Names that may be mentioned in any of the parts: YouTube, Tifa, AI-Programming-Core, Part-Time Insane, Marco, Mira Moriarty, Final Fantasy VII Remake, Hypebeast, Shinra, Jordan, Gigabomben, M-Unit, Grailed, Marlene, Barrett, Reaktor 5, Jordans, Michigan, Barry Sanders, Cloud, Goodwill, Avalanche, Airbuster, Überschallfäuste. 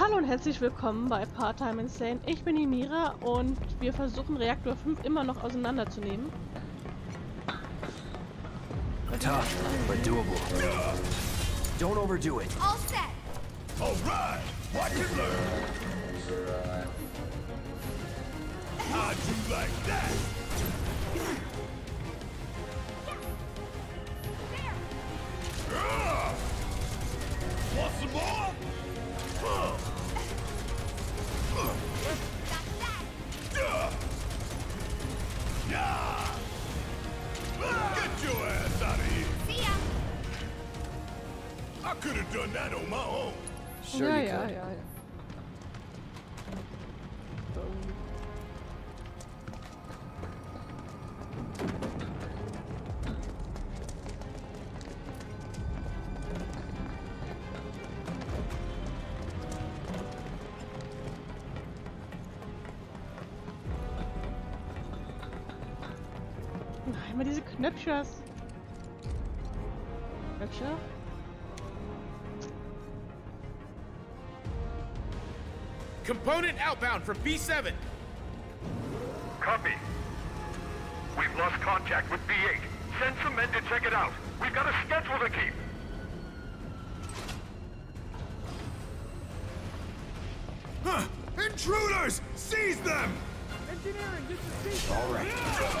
Hallo und herzlich willkommen bei Part-Time Insane. Ich bin die Mira und wir versuchen Reaktor 5 immer noch auseinanderzunehmen. Tough, but doable. Don't overdo it. All set. All right. Watch it learn. How'd you like that? Want some more? Could have done that on my own. Sure, yeah, you could. Nein, immer diese Knöpfchen. Component outbound from B7. Copy. We've lost contact with B8. Send some men to check it out. We've got a schedule to keep. Huh! Intruders! Seize them! Engineering, get to seize them! All right. Negative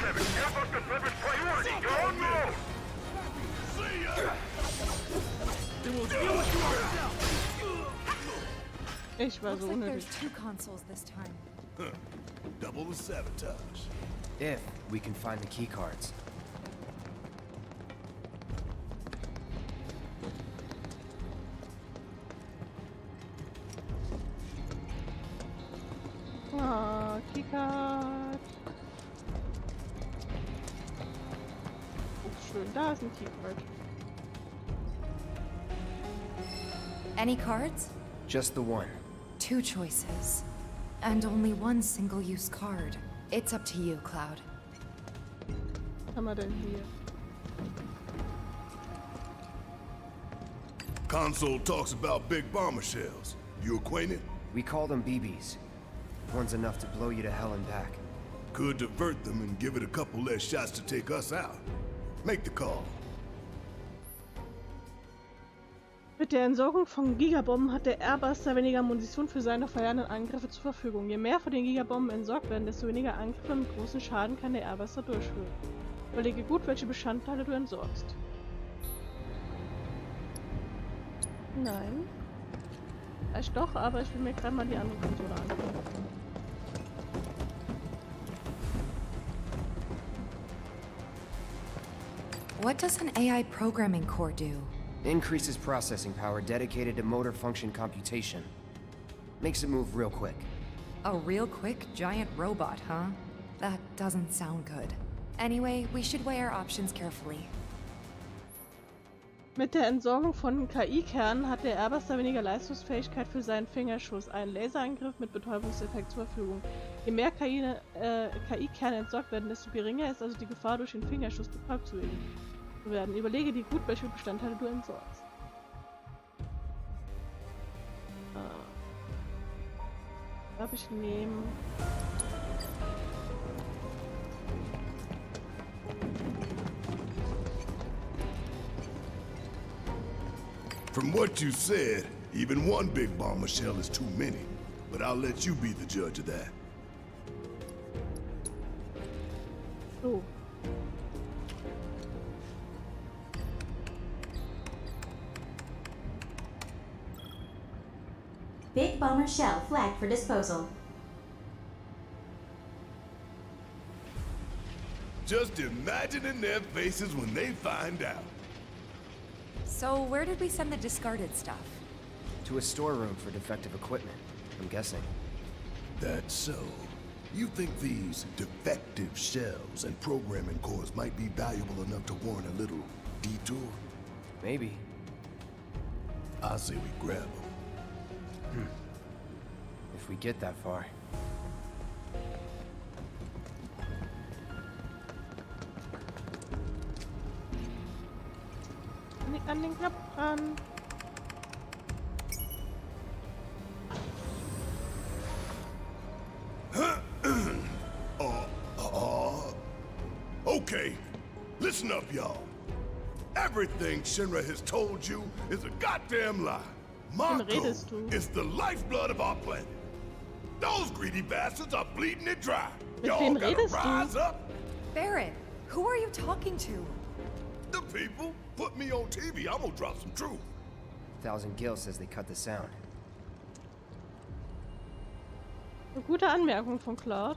B7. Airbuster delivers priority. You're on road. See ya! Looks like there's two consoles this time. Huh. Double the sabotage. If we can find the key cards. Ah, key card. Oh, schön, da ist ein Key Card. Any cards? Just the one. Two choices. And only one single-use card. It's up to you, Cloud. I'm out of here. Console talks about big bomber shells. You acquainted? We call them BBs. One's enough to blow you to hell and back. Could divert them and give it a couple less shots to take us out. Make the call. Mit der Entsorgung von Gigabomben hat der Airbuster weniger Munition für seine feiernden Angriffe zur Verfügung. Je mehr von den Gigabomben entsorgt werden, desto weniger Angriffe mit großen Schaden kann der Airbuster durchführen. Überlege gut, welche Bestandteile du entsorgst. Nein. Vielleicht doch, aber ich will mir gerade mal die andere Konsole angucken. What does an AI-Programming-Core do? Increases processing power dedicated to motor function computation. Makes it move real quick. A real quick giant robot, huh? That doesn't sound good. Anyway, we should weigh our options carefully. Mit der Entsorgung von KI-Kernen hat der Airbuster weniger Leistungsfähigkeit für seinen Fingerschuss. Ein Laserangriff mit Betäubungseffekt zur Verfügung. Je mehr KI-Kerne entsorgt werden, desto geringer ist also die Gefahr, durch den Fingerschuss betäubt zu werden. Überlege dir gut, welche Bestandteile du entsorgst. Darf ich nehmen? From what you said, even one big bomber shell is too many, but I'll let you be the judge of that. So. Big bomber shell flagged for disposal. Just imagining their faces when they find out. So where did we send the discarded stuff? To a storeroom for defective equipment, I'm guessing. That's so. You think these defective shells and programming cores might be valuable enough to warrant a little detour? Maybe. I say we grab them. If we get that far. Nicht an den Knopf ran. Okay, listen up, y'all. Everything Shinra has told you is a goddamn lie. Marco is the lifeblood of our planet. Those greedy bastards are bleeding it dry. Y'all gotta rise up. Barrett, who are you talking to? The people. Put me on TV, I'm gonna drop some truth. 1000 Gil says they cut the sound. Eine gute Anmerkung von Cloud.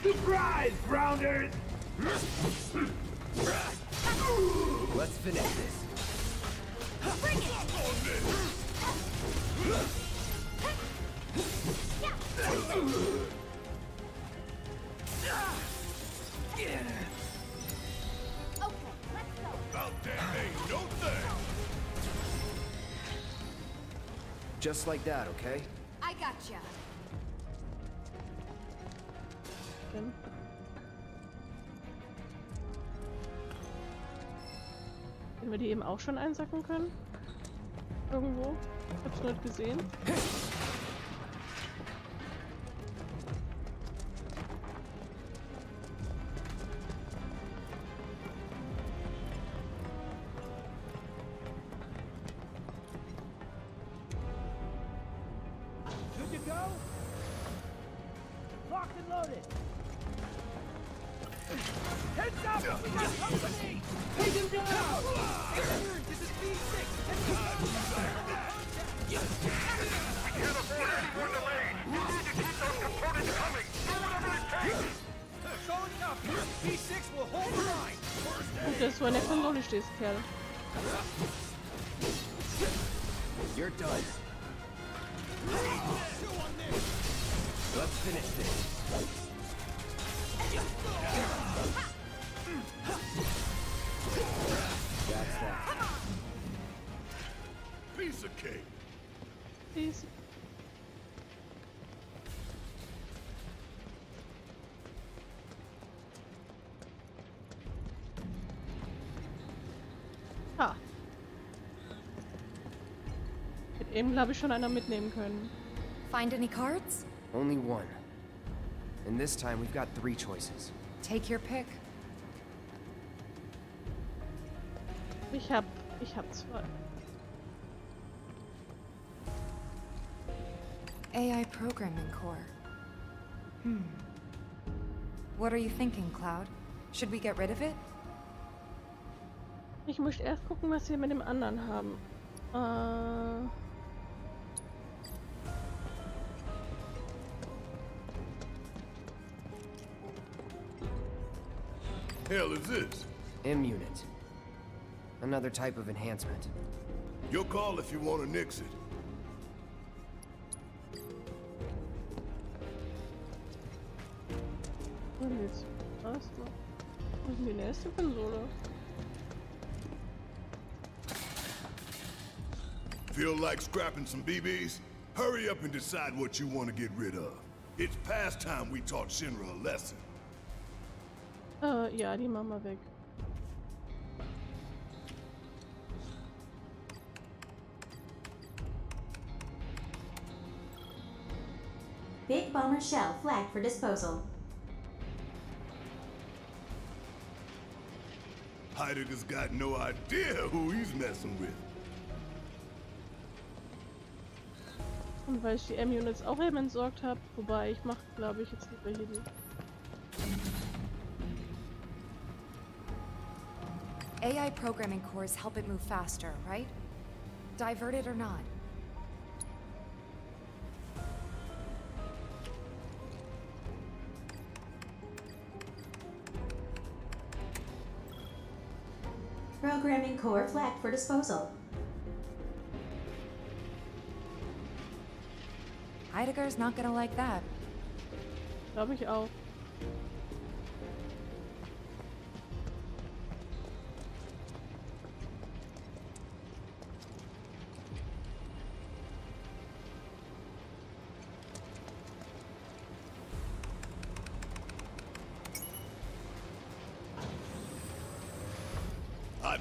Surprise, Grounders! Let's finish this. Bring it! Okay, let's go. About that ain't no thing. Just like that, okay? I gotcha. Wenn wir die eben auch schon einsacken können? Irgendwo? Ich hab's nicht gesehen. Kill. You're done. Let's finish this. That's that. Piece of cake. Piece. Eben glaube ich schon einer mitnehmen können. Find any cards? Only one. And this time we've got 3 choices. Take your pick. Ich hab 2. AI-Programming-Core. What are you thinking, Cloud? Should we get rid of it? Ich möchte erst gucken, was wir mit dem anderen haben. Hell is this? M-Unit. Another type of enhancement. Your call if you want to nix it. Und jetzt erstmal. Und die nächste Konsole. Feel like scrapping some BBs? Hurry up and decide what you want to get rid of. It's past time we taught Shinra a lesson. Ja, die machen wir weg. Big bomber shell flagged for disposal. Heidegger's got no idea who he's messing with. Und weil ich die M-Units auch eben entsorgt habe, wobei ich mache, glaube ich, jetzt lieber hier die. AI-Programming-Cores help it move faster, right? Diverted or not. Programming core flagged for disposal. Heidegger's not gonna like that. Glaub ich auch.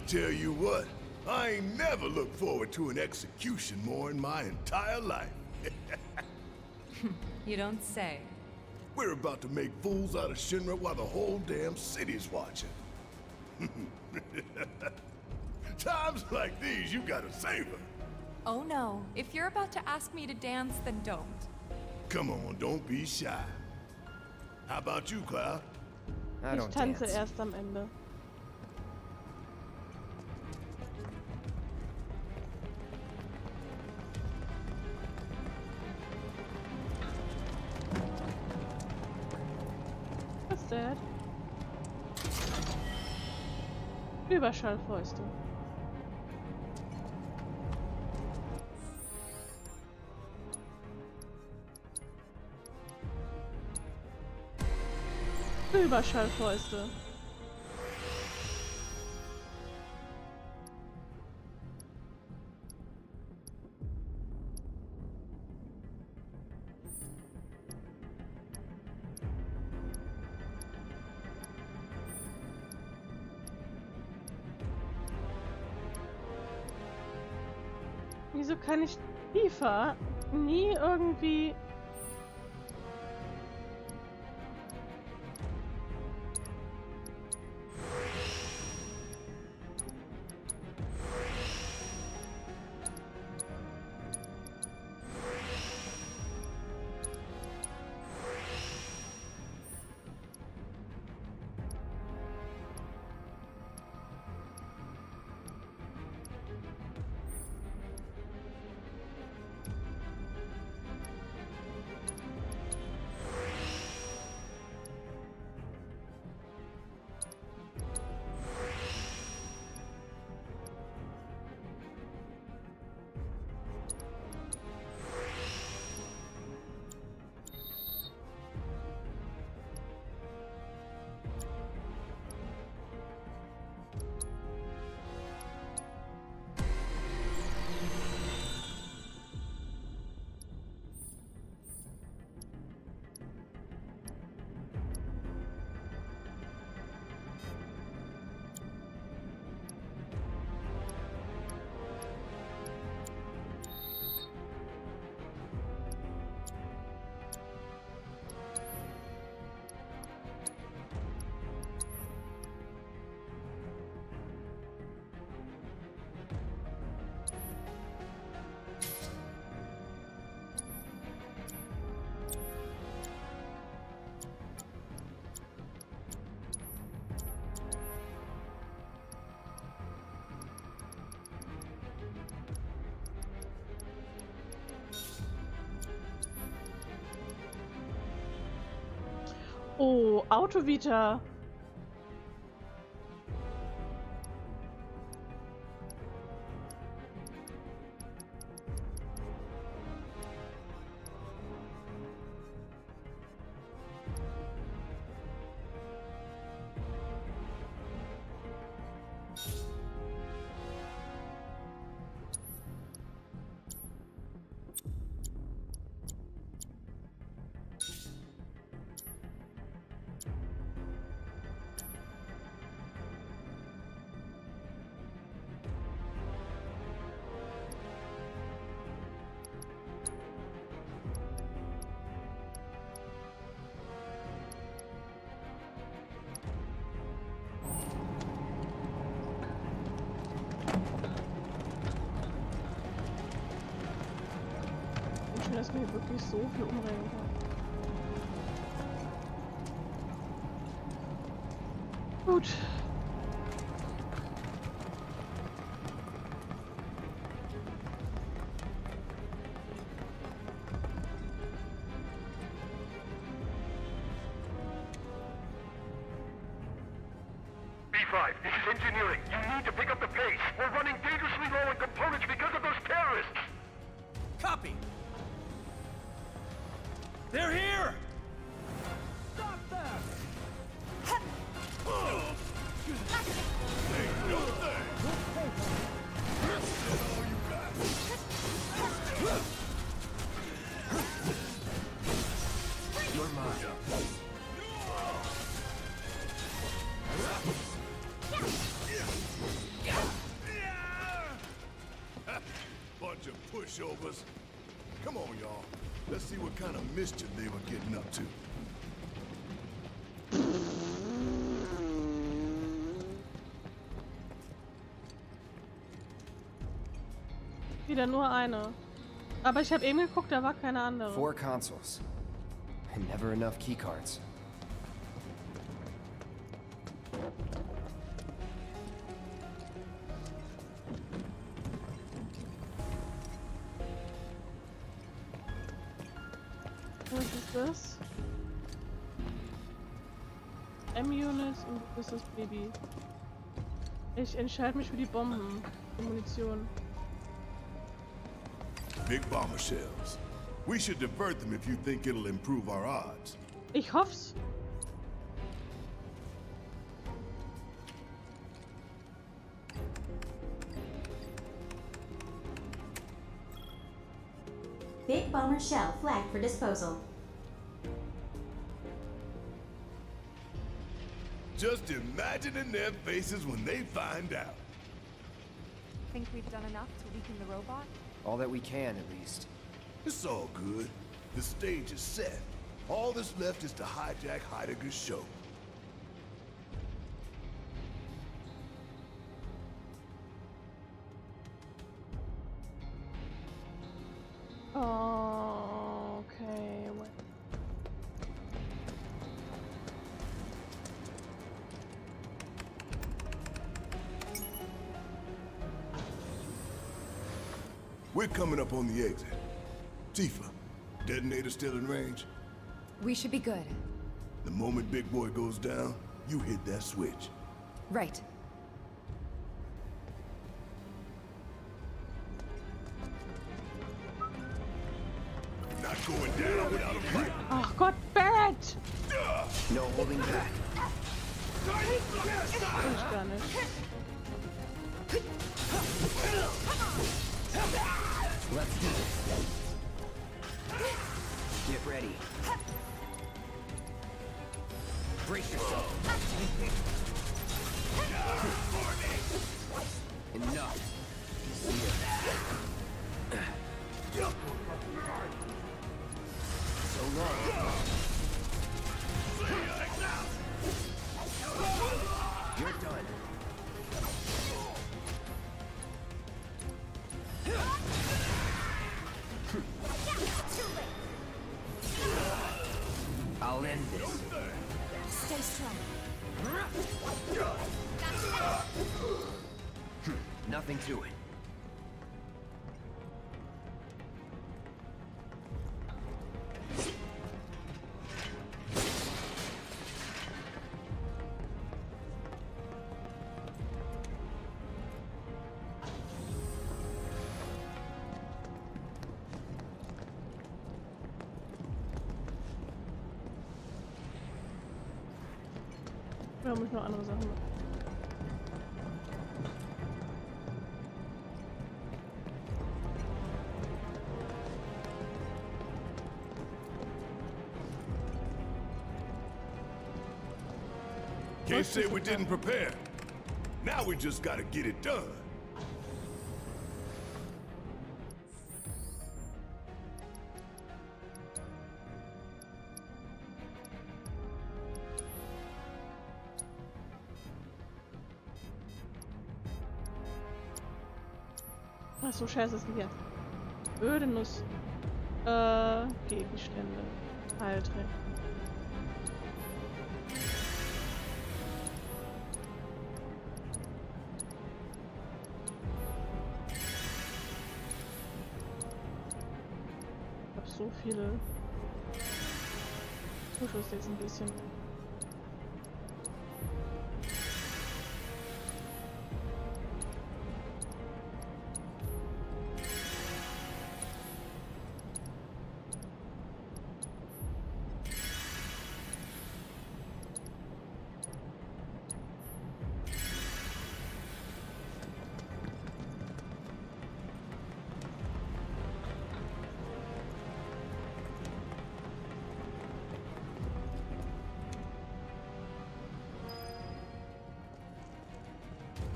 Tell you what, I ain't never looked forward to an execution more in my entire life. You don't say. We're about to make fools out of Shinra while the whole damn city's watching. Times like these, you gotta savor. Oh no, if you're about to ask me to dance, then don't. Come on, don't be shy. How about you, Cloud? I don't dance. Ich tanze erst am Ende. Überschallfäuste. Überschallfäuste. Wieso kann ich Tifa nie irgendwie... Oh, Autovita. hoffen, dass wir hier wirklich so viel umrennen können. Gut. Come on, y'all. Let's see what kind of mischief they were getting up to. Wieder nur eine. Aber ich habe eben geguckt, da war keine andere. 4 consoles and never enough key cards. Baby. Ich entscheide mich für die Bomben und Munition. Big bomber shells. We should divert them if you think it'll improve our odds. Ich hoff's. Big bomber shell flagged for disposal. Just imagining their faces when they find out. Think we've done enough to weaken the robot? All that we can, at least. It's all good. The stage is set. All that's left is to hijack Heidegger's show. We're coming up on the exit. Tifa, detonator still in range? We should be good. The moment Big Boy goes down, you hit that switch. Right. Not going down without a fight. Oh God, Barrett! No holding back. Let's do it. Get ready. Brace yourself. Enough. So long. You're done. I'll end this. Stay strong. Nothing to it. Da muss ich noch andere Sachen machen. Can't say we didn't prepare. Now we just gotta get it done. So scheiße ist es jetzt. Öde Nuss. Gegenstände. Alter. Ich hab so viele. Ich pushe es jetzt ein bisschen.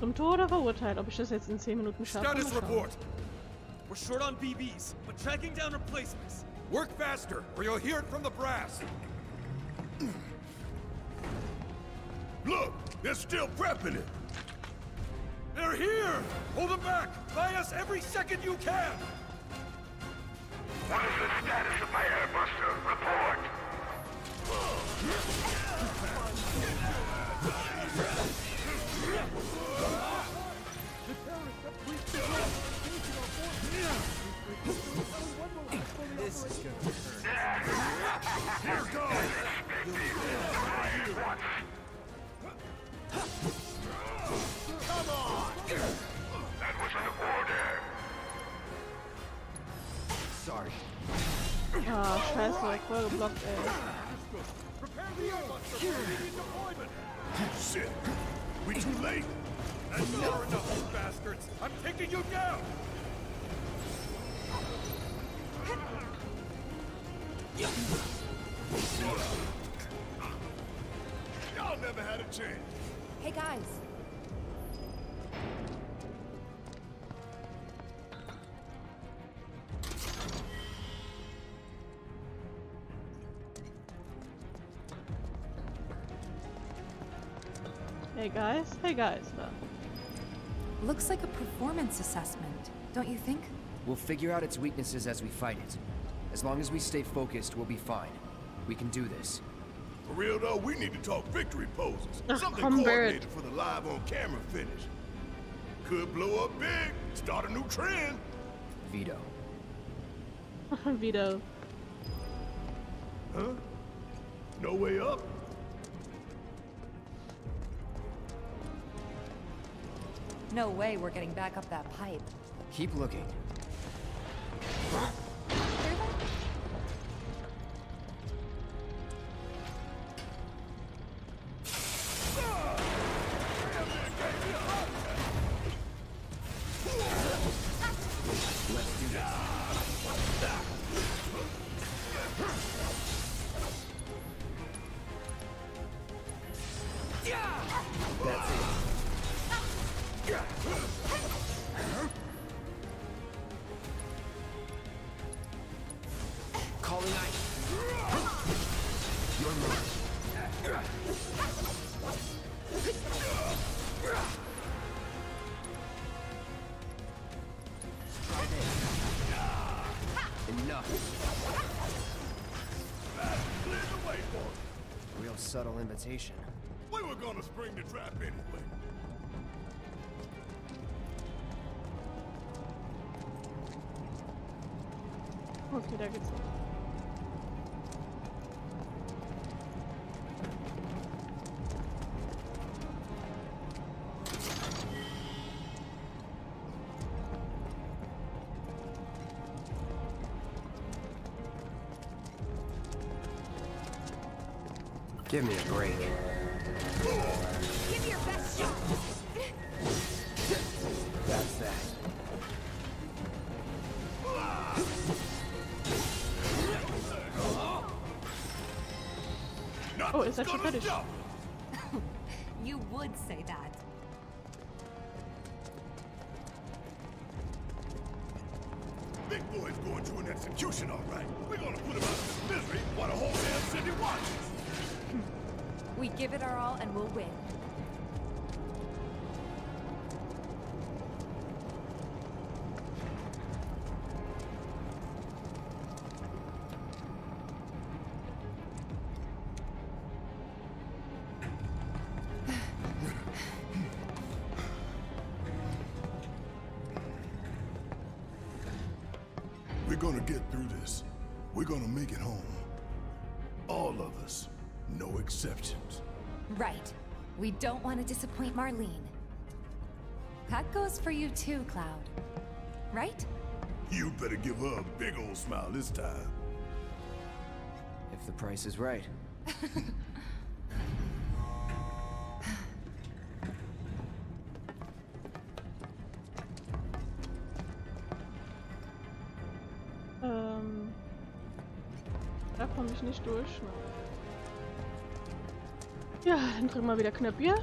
Zum Tode verurteilt, ob ich das jetzt in 10 Minuten schaffe. Status report. We're short on BBs, but tracking down replacements. Work faster, or you'll hear it from the brass. Look, they're still prepping it. They're here. Hold them back. Buy us every second you can. What is the status of my Airbuster report? This is good. Here goes! Come on! That was an order! Sorry. Ah, scheiße, voll geblockt, ey. Prepare the Airbuster for immediate deployment! Shit! We too late! That's far enough, you bastards! I'm taking you down! Y'all never had a chance! Hey guys! Hey guys. Looks like a performance assessment, don't you think? We'll figure out its weaknesses as we fight it. As long as we stay focused, we'll be fine. We can do this. For real though, we need to talk victory poses. Something coordinated for the live on camera finish. Could blow up big, start a new trend. Vito. Vito. Huh? No way up? No way we're getting back up that pipe. Keep looking. Subtle invitation. We were gonna spring the trap anyway. Okay, da geht's. Give me a break. Give your best shot. That's that. Oh, it's actually finished. You would say that. Big boy's going to an execution, all right. We're gonna put him out of his misery while the whole damn city watches. We give it our all and we'll win. We're gonna get through this. We're gonna make it home. All of us. No exceptions. Right. We don't want to disappoint Marlene. That goes for you too, Cloud. Right? You better give her a big old smile this time. If the price is right. Da komme ich nicht durch. Ja, dann drücken wir wieder Knöpfe.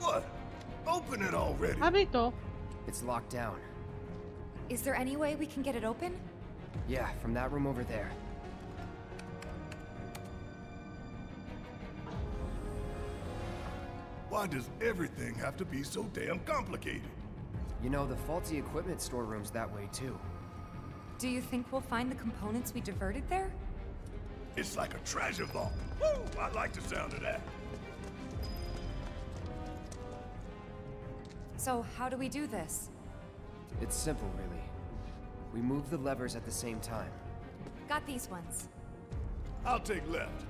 What? Open it already. Hab ich doch. It's locked down. Is there any way we can get it open? Yeah, from that room over there. Why does everything have to be so damn complicated? You know, the faulty equipment storeroom's that way too. Do you think we'll find the components we diverted there? It's like a treasure vault. Woo! I like the sound of that. So, how do we do this? It's simple, really. We move the levers at the same time. Got these ones. I'll take left,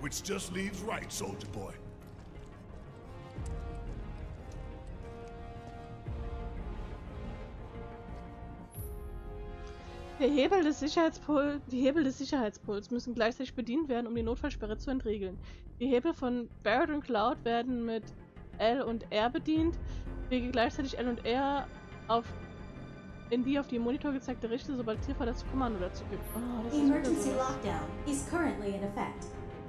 which just leaves right, soldier boy. Die Hebel des Sicherheitspuls müssen gleichzeitig bedient werden, um die Notfallsperre zu entriegeln. Die Hebel von Barrett und Cloud werden mit L und R bedient. Lege gleichzeitig L und R in die auf dem Monitor gezeigte Richtung, sobald Tifa das Kommando dazu gibt. Oh, das Emergency Lockdown is currently in effect.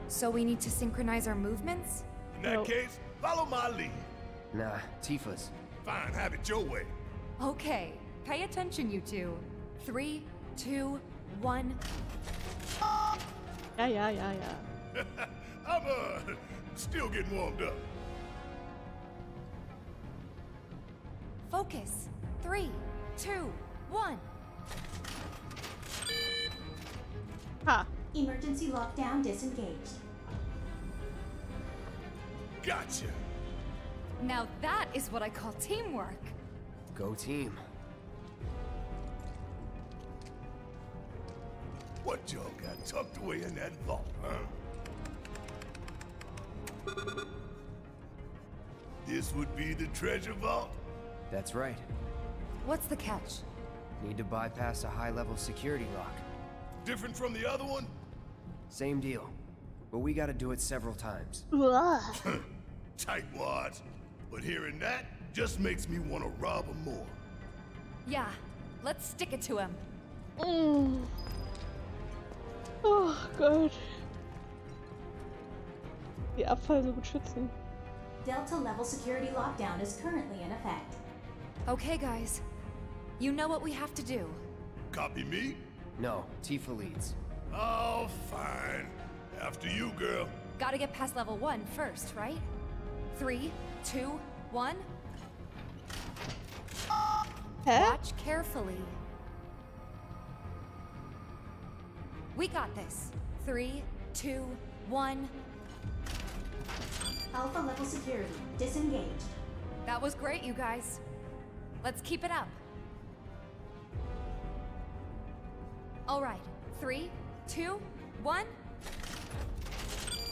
So we need to synchronize our movements? In that case, follow my lead. Nah, Tifa's. Fine, have it your way. Okay, pay attention, you two. 3, 2, 1. Yeah. I'm still getting warmed up. Focus. 3, 2, 1. Ha. Emergency lockdown disengaged. Gotcha. Now that is what I call teamwork. Go team. What y'all got tucked away in that vault, huh? This would be the treasure vault? That's right. What's the catch? Need to bypass a high-level security lock. Different from the other one? Same deal. But we gotta do it several times. Tightwads. But hearing that just makes me want to rob him more. Yeah, let's stick it to him. Oh Gott. Die Abfall so gut schützen. Delta level security lockdown is currently in effect. Okay, guys. You know what we have to do. Copy me? No, Tifa leads. Oh, fine. After you, girl. Gotta get past level 1 first, right? 3, 2, 1. Watch carefully. We got this. 3, 2, 1. Alpha level security disengaged. That was great, you guys. Let's keep it up. All right. 3, 2, 1.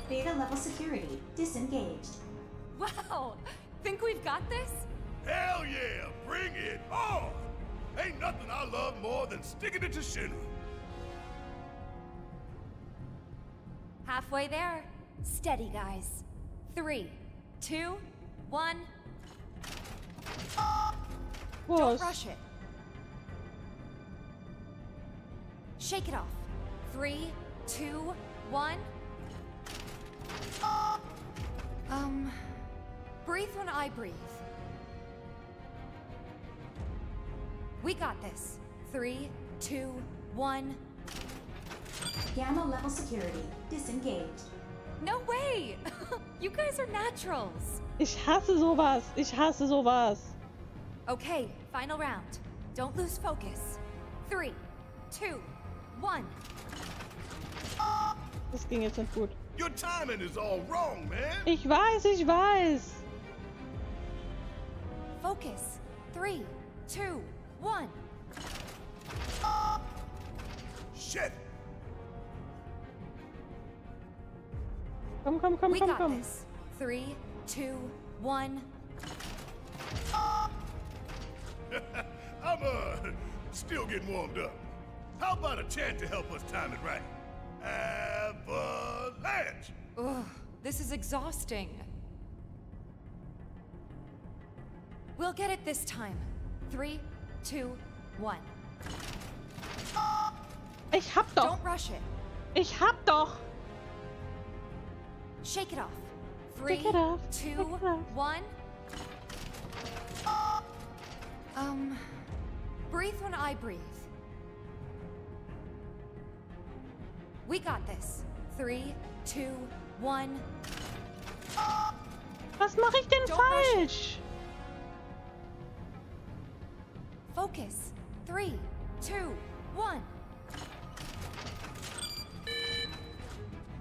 Beta level security disengaged. Wow. Think we've got this? Hell yeah. Bring it on. Ain't nothing I love more than sticking it to Shinra. Halfway there. Steady, guys. 3, 2, 1. Don't rush it. Shake it off. 3, 2, 1. Breathe when I breathe. We got this. 3, 2, 1. Gamma level security disengaged. No way! You guys are naturals. Ich hasse sowas. Ich hasse sowas. Okay, final round. Don't lose focus. 3, 2, 1. Das ging jetzt nicht gut. Your timing is all wrong, man. Ich weiß, ich weiß. Focus. 3, 2, 1. Shit. Come, we got this. 3, 2, 1. I'm still getting warmed up. How about a chant to help us time it right? Avalanche! Ugh, this is exhausting. We'll get it this time. 3, 2, 1. Ich hab doch. Don't rush it. Ich hab doch. Shake it off. 3, 2, 1. Breathe when I breathe. We got this. 3, 2, 1. Was mache ich denn falsch? Focus. 3, 2, 1.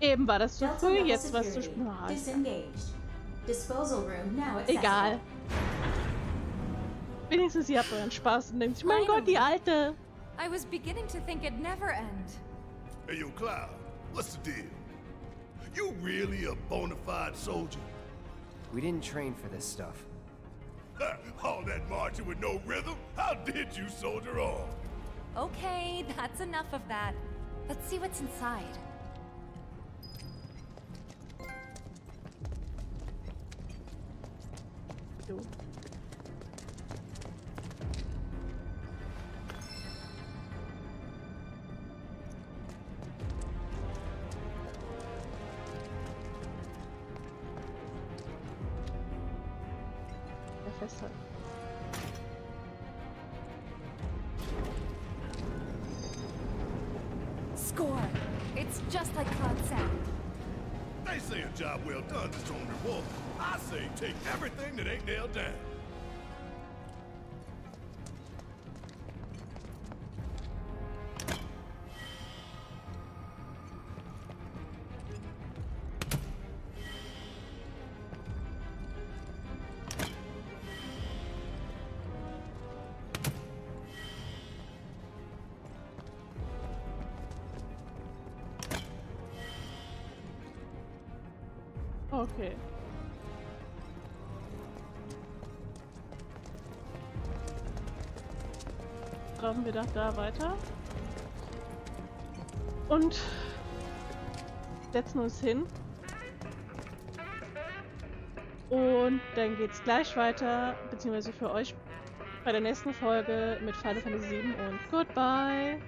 Eben war das zu früh, jetzt was zu spät. Egal. Wenigstens ihr habt euren Spaß und denkt, mein Gott, die Alte. I was beginning to think it'd never end. Hey, yo, Cloud, what's the deal? You really a bona fide soldier? We didn't train for this stuff. All that marching with no rhythm? How did you soldier on? Okay, that's enough of that. Let's see what's inside. So. Score! It's just like Cloud said. They say a job well done is on reward. I say take everything that ain't nailed down. Okay. Graben wir das da weiter und setzen uns hin und dann geht's gleich weiter, beziehungsweise für euch bei der nächsten Folge mit Final Fantasy VII und goodbye!